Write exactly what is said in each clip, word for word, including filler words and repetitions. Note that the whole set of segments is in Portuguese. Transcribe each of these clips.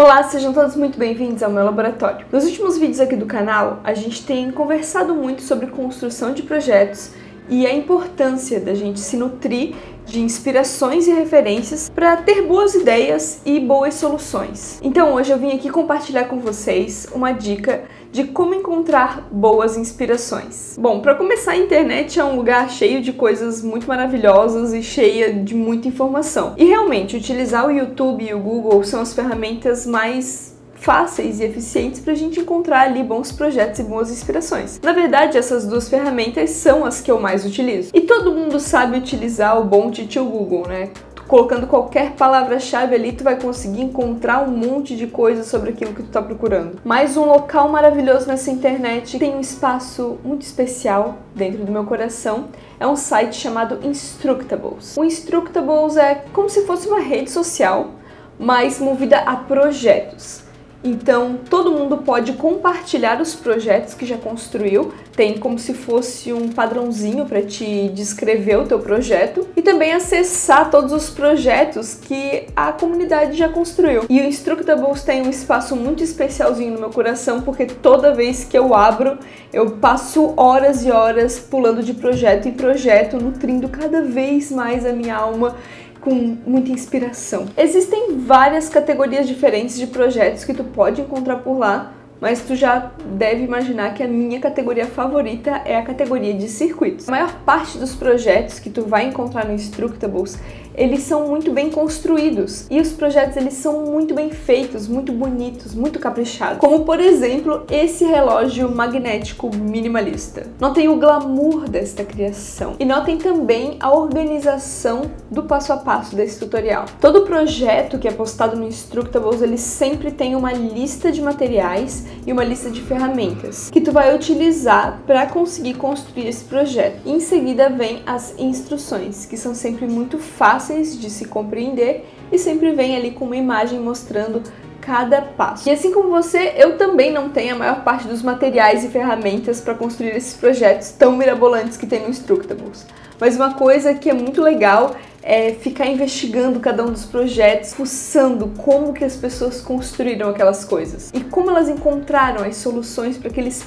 Olá, sejam todos muito bem-vindos ao meu laboratório. Nos últimos vídeos aqui do canal, a gente tem conversado muito sobre construção de projetos e a importância da gente se nutrir de inspirações e referências para ter boas ideias e boas soluções. Então hoje eu vim aqui compartilhar com vocês uma dica de como encontrar boas inspirações. Bom, para começar, a internet é um lugar cheio de coisas muito maravilhosas e cheia de muita informação. E realmente, utilizar o YouTube e o Google são as ferramentas mais fáceis e eficientes para a gente encontrar ali bons projetos e boas inspirações. Na verdade, essas duas ferramentas são as que eu mais utilizo. E todo mundo sabe utilizar o bom titio Google, né? Colocando qualquer palavra-chave ali, tu vai conseguir encontrar um monte de coisa sobre aquilo que tu tá procurando. Mas um local maravilhoso nessa internet, tem um espaço muito especial dentro do meu coração, é um site chamado Instructables. O Instructables é como se fosse uma rede social, mas movida a projetos. Então, todo mundo pode compartilhar os projetos que já construiu, tem como se fosse um padrãozinho para te descrever o teu projeto e também acessar todos os projetos que a comunidade já construiu. E o Instructables tem um espaço muito especialzinho no meu coração, porque toda vez que eu abro, eu passo horas e horas pulando de projeto em projeto, nutrindo cada vez mais a minha alma com muita inspiração. Existem várias categorias diferentes de projetos que tu pode encontrar por lá, mas tu já deve imaginar que a minha categoria favorita é a categoria de circuitos. A maior parte dos projetos que tu vai encontrar no Instructables, eles são muito bem construídos. E os projetos, eles são muito bem feitos, muito bonitos, muito caprichados. Como, por exemplo, esse relógio magnético minimalista. Notem o glamour desta criação. E notem também a organização do passo a passo desse tutorial. Todo projeto que é postado no Instructables, ele sempre tem uma lista de materiais e uma lista de ferramentas que tu vai utilizar para conseguir construir esse projeto. Em seguida vem as instruções, que são sempre muito fáceis de se compreender e sempre vem ali com uma imagem mostrando cada passo. E assim como você, eu também não tenho a maior parte dos materiais e ferramentas para construir esses projetos tão mirabolantes que tem no Instructables. Mas uma coisa que é muito legal é ficar investigando cada um dos projetos, fuçando como que as pessoas construíram aquelas coisas e como elas encontraram as soluções para aqueles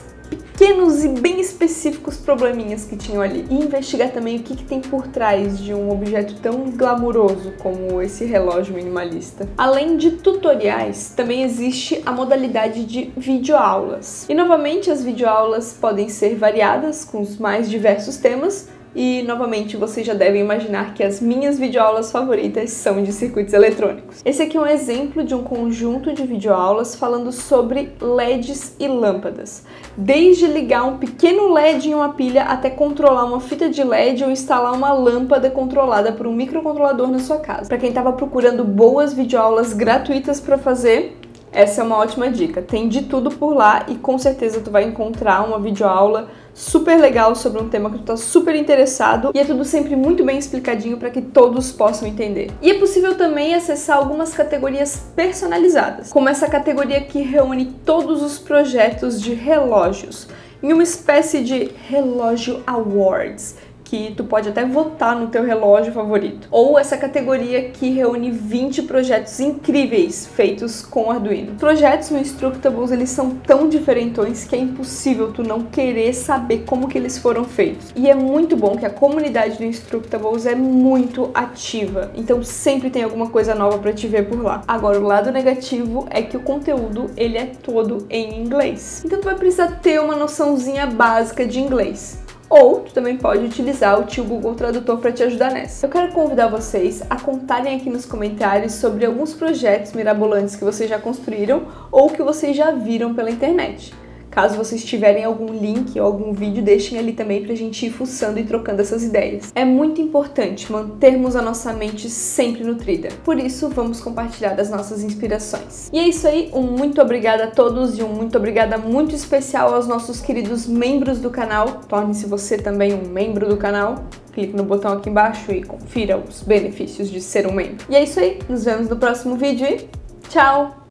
pequenos e bem específicos probleminhas que tinham ali. E investigar também o que, que tem por trás de um objeto tão glamouroso como esse relógio minimalista. Além de tutoriais, também existe a modalidade de videoaulas. E novamente, as videoaulas podem ser variadas com os mais diversos temas. E, novamente, vocês já devem imaginar que as minhas videoaulas favoritas são de circuitos eletrônicos. Esse aqui é um exemplo de um conjunto de videoaulas falando sobre L E Ds e lâmpadas. Desde ligar um pequeno L E D em uma pilha até controlar uma fita de L E D ou instalar uma lâmpada controlada por um microcontrolador na sua casa. Para quem estava procurando boas videoaulas gratuitas para fazer, essa é uma ótima dica. Tem de tudo por lá e com certeza tu vai encontrar uma videoaula super legal sobre um tema que tu tá super interessado, e é tudo sempre muito bem explicadinho para que todos possam entender. E é possível também acessar algumas categorias personalizadas, como essa categoria que reúne todos os projetos de relógios, em uma espécie de relógio awards, que tu pode até votar no teu relógio favorito. Ou essa categoria que reúne vinte projetos incríveis feitos com Arduino. Projetos no Instructables, eles são tão diferentões que é impossível tu não querer saber como que eles foram feitos. E é muito bom que a comunidade do Instructables é muito ativa, então sempre tem alguma coisa nova para te ver por lá. Agora, o lado negativo é que o conteúdo, ele é todo em inglês. Então tu vai precisar ter uma noçãozinha básica de inglês. Ou tu também pode utilizar o tio Google Tradutor para te ajudar nessa. Eu quero convidar vocês a contarem aqui nos comentários sobre alguns projetos mirabolantes que vocês já construíram ou que vocês já viram pela internet. Caso vocês tiverem algum link ou algum vídeo, deixem ali também pra gente ir fuçando e trocando essas ideias. É muito importante mantermos a nossa mente sempre nutrida. Por isso, vamos compartilhar as nossas inspirações. E é isso aí, um muito obrigada a todos e um muito obrigada muito especial aos nossos queridos membros do canal. Torne-se você também um membro do canal. Clique no botão aqui embaixo e confira os benefícios de ser um membro. E é isso aí, nos vemos no próximo vídeo e tchau!